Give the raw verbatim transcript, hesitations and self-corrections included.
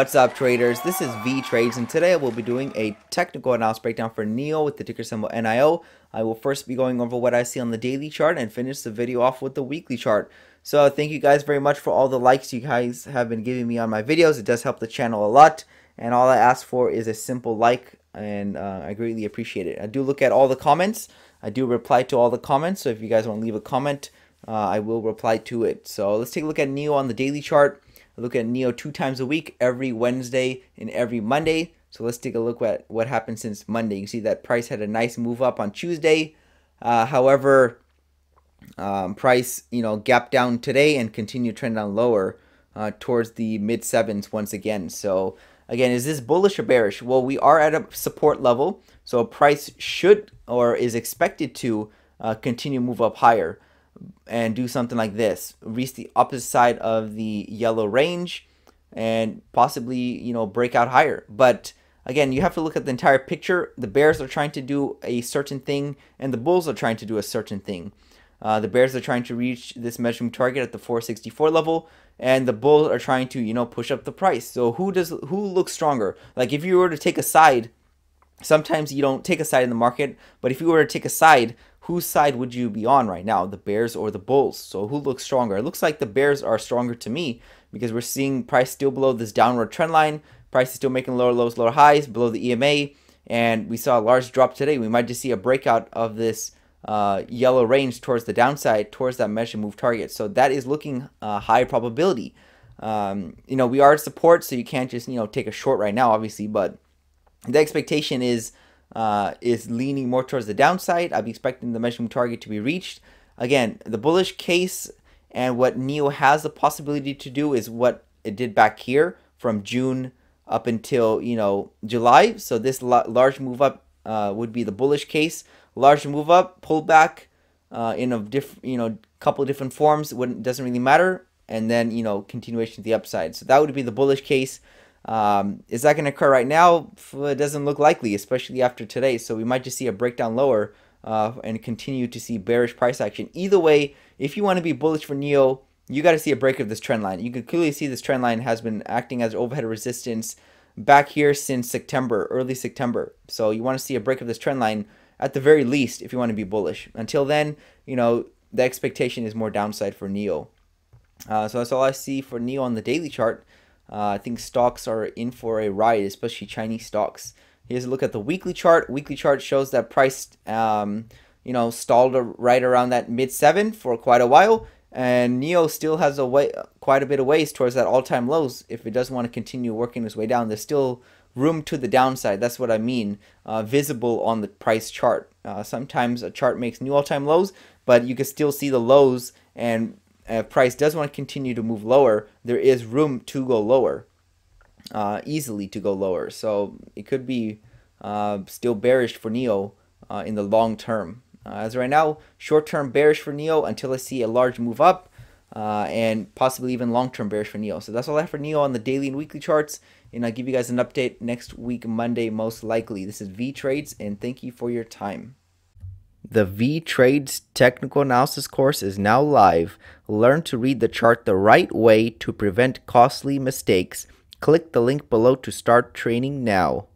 What's up, traders? This is Vee Trades, and today I will be doing a technical analysis breakdown for N I O with the ticker symbol N I O. I will first be going over what I see on the daily chart and finish the video off with the weekly chart. So thank you guys very much for all the likes you guys have been giving me on my videos. It does help the channel a lot, and all I ask for is a simple like, and uh, I greatly appreciate it. I do look at all the comments. I do reply to all the comments, so if you guys want to leave a comment, uh, I will reply to it. So let's take a look at N I O on the daily chart. I look at N I O two times a week, every Wednesday and every Monday. So let's take a look at what happened since Monday. You can see that price had a nice move up on Tuesday. Uh, however, um, price, you know, gapped down today and continued trend down lower uh, towards the mid sevens once again. So again, is this bullish or bearish? Well, we are at a support level, so price should or is expected to uh, continue move up higher and do something like this, reach the opposite side of the yellow range and possibly, you know, break out higher. But again, you have to look at the entire picture. The bears are trying to do a certain thing and the bulls are trying to do a certain thing. Uh, the bears are trying to reach this measuring target at the four sixty-four level, and the bulls are trying to, you know, push up the price. So who does who looks stronger? Like, if you were to take a side, sometimes you don't take a side in the market, but if you were to take a side, whose side would you be on right now, the bears or the bulls? So who looks stronger? It looks like the bears are stronger to me, because we're seeing price still below this downward trend line. Price is still making lower lows, lower highs below the E M A, and we saw a large drop today. We might just see a breakout of this uh, yellow range towards the downside, towards that measure move target. So that is looking uh, high probability. Um, you know, we are at support, so you can't just, you know, take a short right now, obviously, but the expectation is Uh, is leaning more towards the downside. I'd be expecting the measuring target to be reached. Again, the bullish case and what N I O has the possibility to do is what it did back here from June up until, you know, July. So this large move up uh, would be the bullish case. Large move up, pull back uh, in a diff you know couple of different forms wouldn't doesn't really matter, and then, you know, continuation of the upside. So that would be the bullish case. Um, is that going to occur right now? It doesn't look likely, especially after today. So we might just see a breakdown lower uh, and continue to see bearish price action. Either way, if you want to be bullish for N I O, you got to see a break of this trend line. You can clearly see this trend line has been acting as overhead resistance back here since September, early September. So you want to see a break of this trend line at the very least if you want to be bullish. Until then, you know, the expectation is more downside for N I O. Uh, so that's all I see for N I O on the daily chart. Uh, I think stocks are in for a ride, especially Chinese stocks. Here's a look at the weekly chart. Weekly chart shows that price, um, you know, stalled right around that mid seven for quite a while, and N I O still has a way, quite a bit of ways towards that all-time lows. If it doesn't want to continue working its way down, there's still room to the downside. That's what I mean. Uh, visible on the price chart. Uh, sometimes a chart makes new all-time lows, but you can still see the lows, and if price does want to continue to move lower, there is room to go lower, uh, easily to go lower. So it could be uh, still bearish for N I O uh, in the long term. Uh, as right now, short term bearish for N I O until I see a large move up, uh, and possibly even long term bearish for N I O. So that's all I have for N I O on the daily and weekly charts, and I'll give you guys an update next week, Monday, most likely. This is Vee Trades, and thank you for your time. The Vee Trades Technical Analysis course is now live. Learn to read the chart the right way to prevent costly mistakes. Click the link below to start training now.